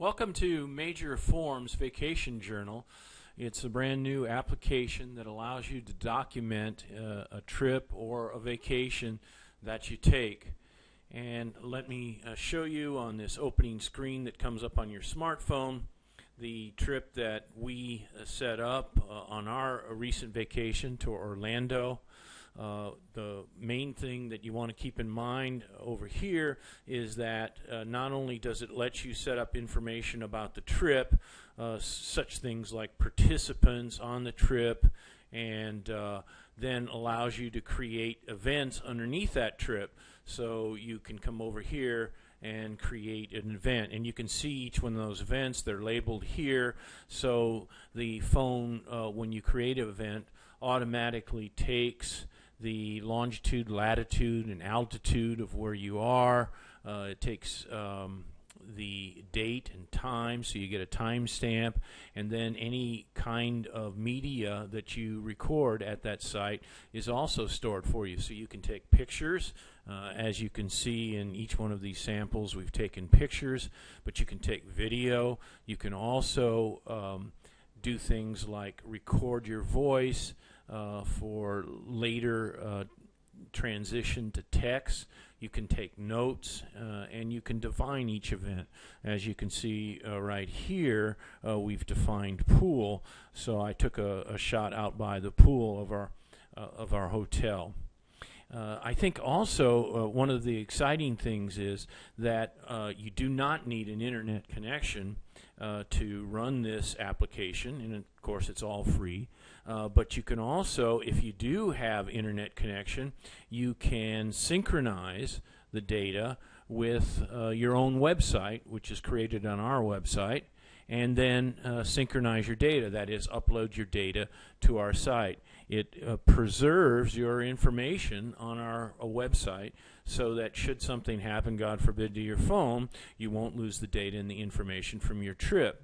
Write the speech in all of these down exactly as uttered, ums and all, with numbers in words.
Welcome to Major Forms Vacation Journal. It's a brand new application that allows you to document uh, a trip or a vacation that you take. And let me uh, show you on this opening screen that comes up on your smartphone the trip that we uh, set up uh, on our uh, recent vacation to Orlando. Uh, the main thing that you want to keep in mind over here is that uh, not only does it let you set up information about the trip, uh, such things like participants on the trip, and uh, then allows you to create events underneath that trip. So you can come over here and create an event, and you can see each one of those events. They're labeled here, so the phone, uh, when you create an event, automatically takes the longitude, latitude, and altitude of where you are. Uh, it takes um, the date and time, so you get a timestamp, and then any kind of media that you record at that site is also stored for you. So you can take pictures. Uh, as you can see in each one of these samples, we've taken pictures, but you can take video. You can also um, do things like record your voice uh, for later uh, transition to text. You can take notes, uh, and you can define each event. As you can see uh, right here, uh, we've defined pool, so I took a, a shot out by the pool of our uh, of our hotel. Uh, I think also uh, one of the exciting things is that uh, you do not need an internet connection uh, to run this application, and of course it's all free, uh, but you can also, if you do have internet connection, you can synchronize the data with uh, your own website, which is created on our website, and then uh, synchronize your data, that is, upload your data to our site. It uh, preserves your information on our uh, website, so that should something happen, God forbid, to your phone, you won't lose the data and the information from your trip.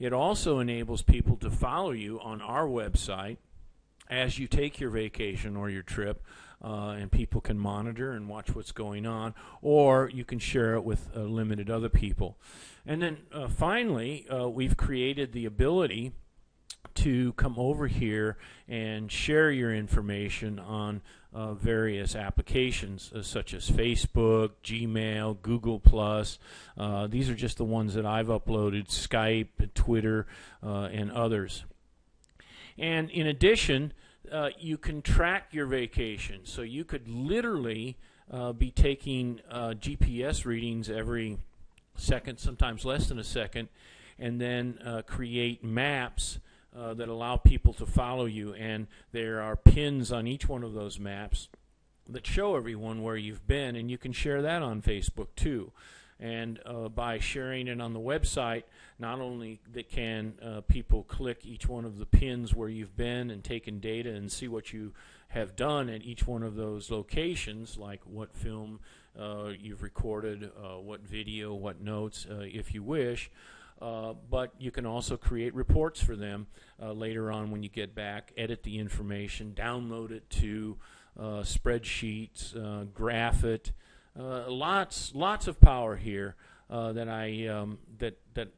It also enables people to follow you on our website as you take your vacation or your trip, uh, and people can monitor and watch what's going on, or you can share it with uh, limited other people. And then uh, finally, uh, we've created the ability to come over here and share your information on uh, various applications uh, such as Facebook, Gmail, Google plus. Uh, these are just the ones that I've uploaded, Skype, Twitter, uh, and others. And in addition, uh, you can track your vacation. So you could literally uh, be taking uh, G P S readings every second, sometimes less than a second, and then uh, create maps Uh, that allow people to follow you, and there are pins on each one of those maps that show everyone where you've been, and you can share that on Facebook too. And uh, by sharing it on the website, not only that can uh, people click each one of the pins where you've been and taken data and see what you have done at each one of those locations, like what film uh, you've recorded, uh, what video, what notes, uh, if you wish, Uh, but you can also create reports for them uh, later on when you get back, edit the information, download it to uh, spreadsheets, uh, graph it. Uh, lots, lots of power here uh, that I um, that that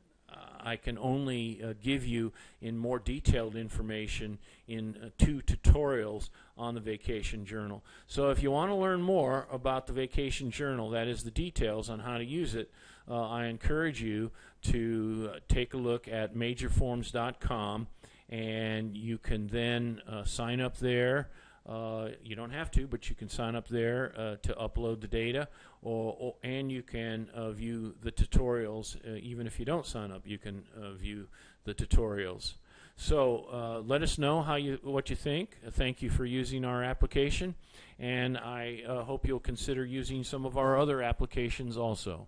I can only uh, give you in more detailed information in uh, two tutorials on the Vacation Journal. So if you want to learn more about the Vacation Journal, that is the details on how to use it, uh, I encourage you to uh, take a look at major forms dot com, and you can then uh, sign up there. Uh, you don't have to, but you can sign up there uh, to upload the data, or, or, and you can uh, view the tutorials. Uh, even if you don't sign up, you can uh, view the tutorials. So uh, let us know how you, what you think. Uh, thank you for using our application, and I uh, hope you'll consider using some of our other applications also.